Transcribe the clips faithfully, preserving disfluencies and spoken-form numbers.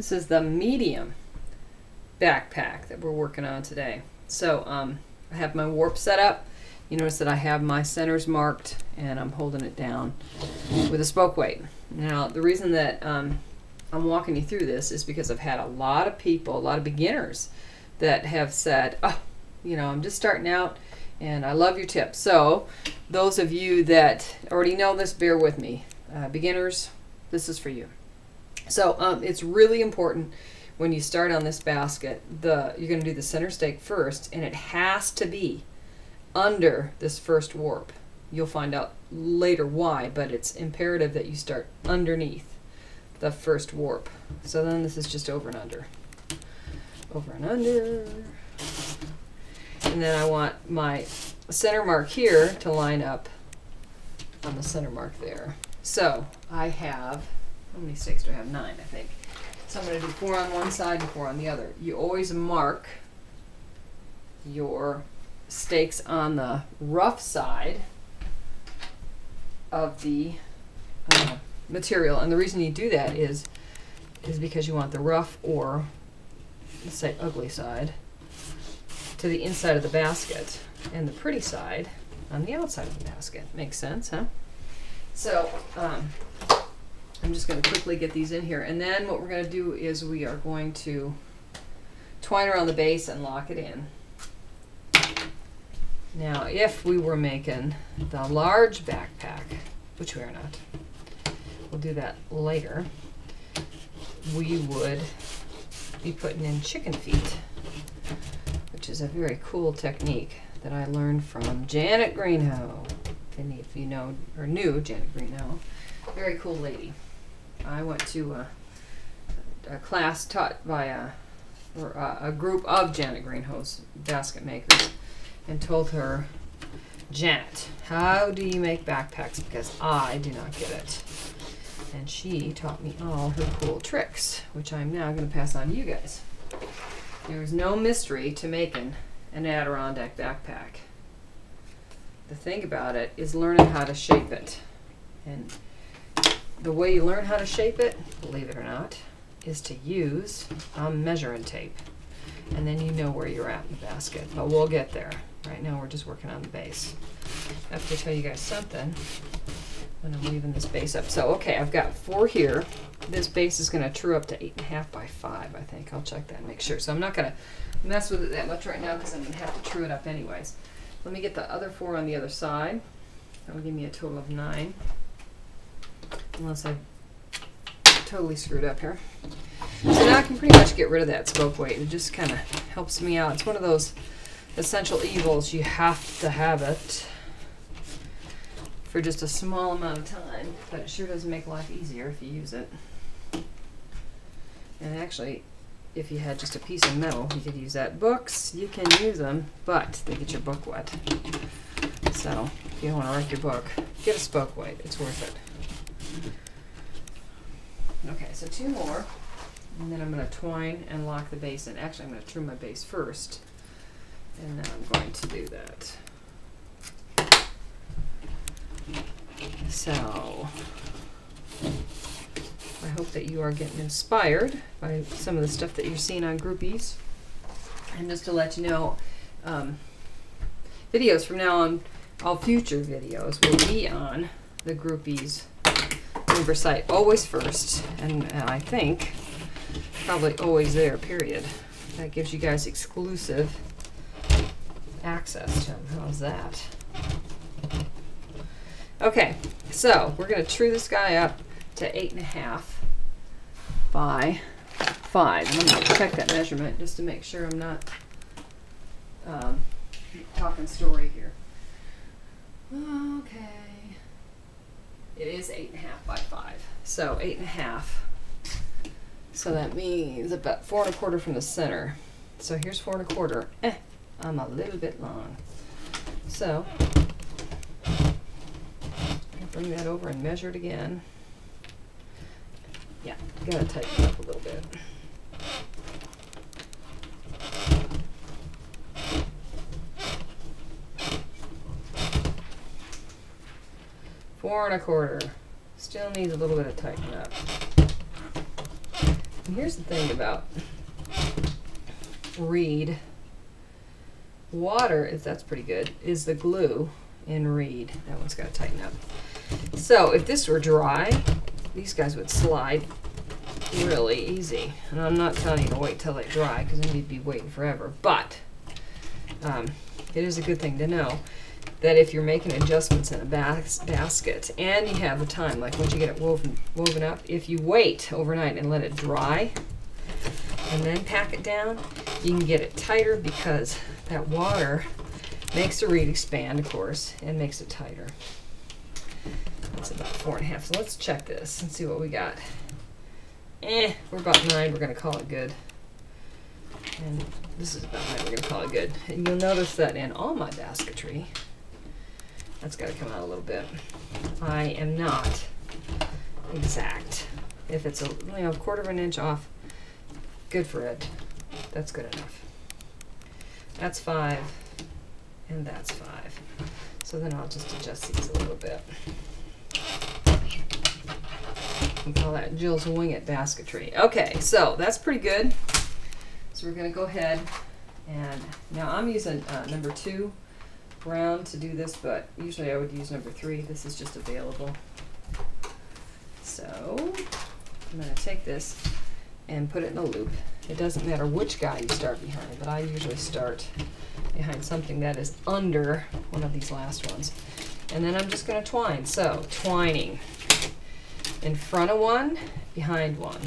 This is the medium backpack that we're working on today. So um, I have my warp set up. You notice that I have my centers marked and I'm holding it down with a spoke weight. Now the reason that um, I'm walking you through this is because I've had a lot of people, a lot of beginners that have said, oh, you know, I'm just starting out and I love your tips. So those of you that already know this, bear with me. Uh, beginners, this is for you. So um, it's really important when you start on this basket, the you're going to do the center stake first, and it has to be under this first warp. You'll find out later why, but it's imperative that you start underneath the first warp. So then this is just over and under. Over and under. And then I want my center mark here to line up on the center mark there. So I have, how many stakes do I have? Nine, I think. So I'm going to do four on one side and four on the other. You always mark your stakes on the rough side of the uh, material, and the reason you do that is is because you want the rough, or let's say ugly side, to the inside of the basket and the pretty side on the outside of the basket. Makes sense, huh? So um, I'm just going to quickly get these in here, and then what we're going to do is we are going to twine around the base and lock it in. Now, if we were making the large backpack, which we are not, we'll do that later, we would be putting in chicken feet, which is a very cool technique that I learned from Janet Greenhow. And if you know or knew Janet Greenhow, very cool lady. I went to a, a class taught by a, or a, a group of Janet Greenhow's basket makers, and told her, Janet, how do you make backpacks? Because I do not get it. And she taught me all her cool tricks, which I'm now going to pass on to you guys. There is no mystery to making an Adirondack backpack. The thing about it is learning how to shape it. And the way you learn how to shape it, believe it or not, is to use a measuring tape. And then you know where you're at in the basket. But we'll get there. Right now we're just working on the base. I have to tell you guys something when I'm leaving this base up. So okay, I've got four here. This base is going to true up to eight and a half by five, I think. I'll check that and make sure. So I'm not going to mess with it that much right now because I'm going to have to true it up anyways. Let me get the other four on the other side. That will give me a total of nine. Unless I totally screwed up here. So now I can pretty much get rid of that spoke weight. It just kind of helps me out. It's one of those essential evils. You have to have it for just a small amount of time, but it sure does make life easier if you use it. And actually, if you had just a piece of metal, you could use that. Books, you can use them, but they get your book wet. So if you don't want to wreck your book, get a spoke weight. It's worth it. Okay, so two more. And then I'm going to twine and lock the base in. Actually, I'm going to trim my base first, and then I'm going to do that. So I hope that you are getting inspired by some of the stuff that you're seeing on Groupies. And just to let you know, um, videos from now on, all future videos will be on the Groupies Oversight, always first, and, and I think probably always there, period. That gives you guys exclusive access to them. How's that? Okay, so we're going to true this guy up to eight and a half by five. I'm going to check that measurement just to make sure I'm not um, talking story here. Okay. It is eight and a half by five. So eight and a half. So that means about four and a quarter from the center. So here's four and a quarter. Eh, I'm a little bit long. So bring that over and measure it again. Yeah, gotta tighten it up a little bit. Four and a quarter. Still needs a little bit of tightening up. here's the thing about reed. Water, if that's pretty good, is the glue in reed. That one's got to tighten up. So if this were dry, these guys would slide really easy. And I'm not telling you to wait till they dry, because then you'd be waiting forever. But um, it is a good thing to know that if you're making adjustments in a bas basket and you have the time, like once you get it woven, woven up, if you wait overnight and let it dry and then pack it down, you can get it tighter because that water makes the reed expand, of course, and makes it tighter. That's about four and a half. So let's check this and see what we got. Eh, we're about nine. We're going to call it good. And this is about nine. We're going to call it good. And you'll notice that in all my basketry, that's got to come out a little bit. I am not exact. If it's a, you know, a quarter of an inch off, good for it. That's good enough. That's five, and that's five. So then I'll just adjust these a little bit. We call that Jill's Wing It Basketry. Okay, so that's pretty good. So we're going to go ahead, and now I'm using uh, number two round to do this, but usually I would use number three. This is just available. So I'm going to take this and put it in a loop. It doesn't matter which guy you start behind, but I usually start behind something that is under one of these last ones. And then I'm just going to twine. So twining in front of one, behind one.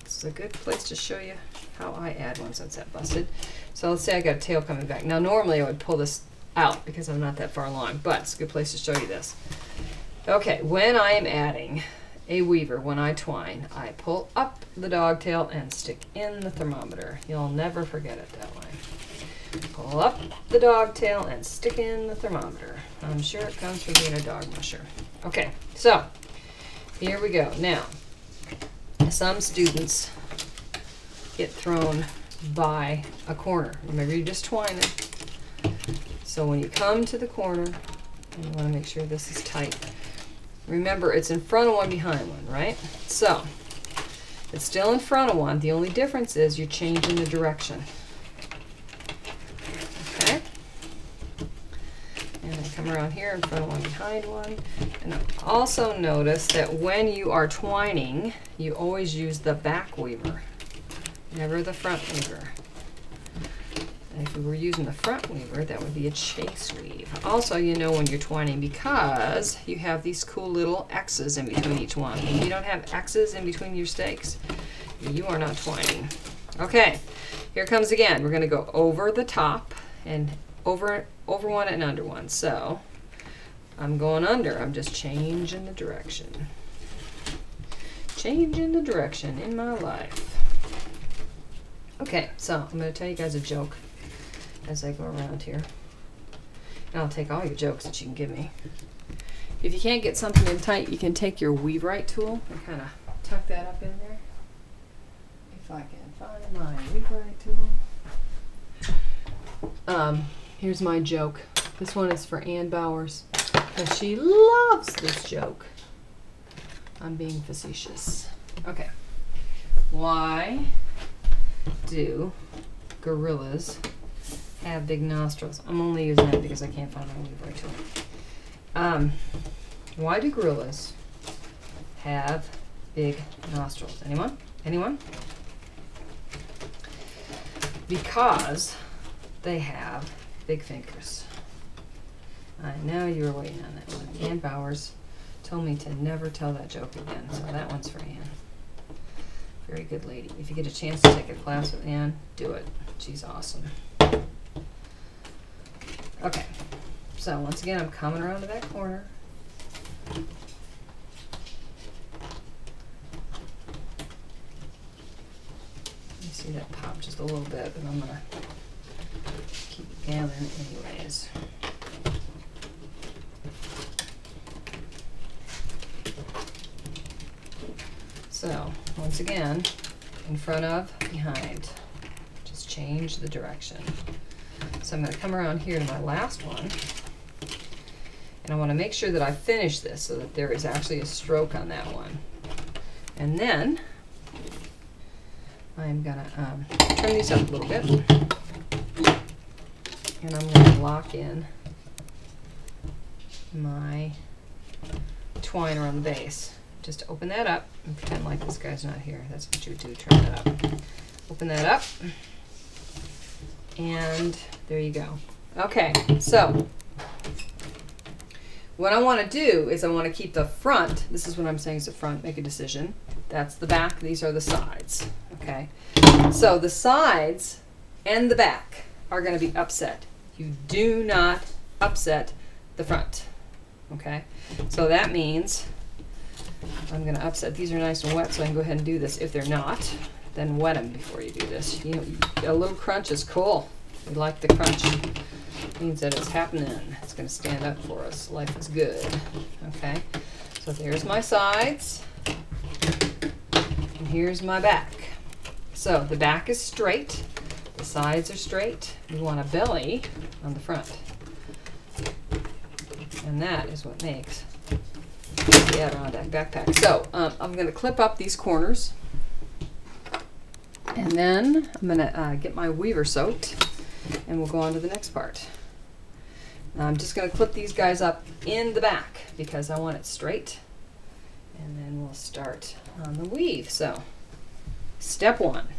It's a good place to show you how I add one since that busted. So let's say I got a tail coming back. Now normally I would pull this out because I'm not that far along, but it's a good place to show you this. Okay, when I am adding a weaver, when I twine, I pull up the dogtail and stick in the thermometer. You'll never forget it that way. Pull up the dogtail and stick in the thermometer. I'm sure it comes from being a dog musher. Okay, so here we go. Now, some students get thrown by a corner. Remember, you just twine it. So when you come to the corner, you want to make sure this is tight. Remember, it's in front of one, behind one, right? So, it's still in front of one. The only difference is you're changing the direction. Okay? And then come around here, in front of one, behind one. And also notice that when you are twining, you always use the back weaver, never the front weaver. And if we were using the front weaver, that would be a chase weave. Also, you know when you're twining because you have these cool little X's in between each one. If you don't have X's in between your stakes, you are not twining. Okay, here comes again. We're going to go over the top and over, over one and under one. So I'm going under. I'm just changing the direction. Changing the direction in my life. Okay, so I'm going to tell you guys a joke as I go around here. And I'll take all your jokes that you can give me. If you can't get something in tight, you can take your WeaveRite tool and kind of tuck that up in there. If I can find my WeaveRite tool. Um, here's my joke. This one is for Ann Bowers. And she loves this joke. I'm being facetious. Okay. Why do gorillas have big nostrils? I'm only using that because I can't find my WeaveRite tool. Um, why do gorillas have big nostrils? Anyone? Anyone? Because they have big fingers. I know you were waiting on that one. Ann Bowers told me to never tell that joke again, so that one's for Ann. Very good lady. If you get a chance to take a class with Ann, do it. She's awesome. Okay, so once again, I'm coming around to that corner. You see that pop just a little bit, but I'm going to keep gathering it anyways. So, once again, in front of, behind. Just change the direction. So I'm going to come around here to my last one, and I want to make sure that I finish this so that there is actually a stroke on that one. And then I'm going to um, turn these up a little bit, and I'm going to lock in my twine around the base. Just open that up and pretend like this guy's not here. That's what you would do, turn that up. Open that up, and there you go. Okay, so what I want to do is I want to keep the front, this is what I'm saying is the front, make a decision. That's the back, these are the sides, okay? So the sides and the back are going to be upset. You do not upset the front, okay? So that means I'm going to upset, these are nice and wet, so I can go ahead and do this. If they're not, then wet them before you do this. You know, a little crunch is cool. We like the crunch. It means that it's happening. It's going to stand up for us. Life is good. Okay, so there's my sides, and here's my back. So the back is straight. The sides are straight. We want a belly on the front. And that is what makes the Adirondack backpack. So um, I'm going to clip up these corners. And then I'm going to uh, get my weaver soaked, and we'll go on to the next part. Now I'm just going to clip these guys up in the back because I want it straight. And then we'll start on the weave. So step one,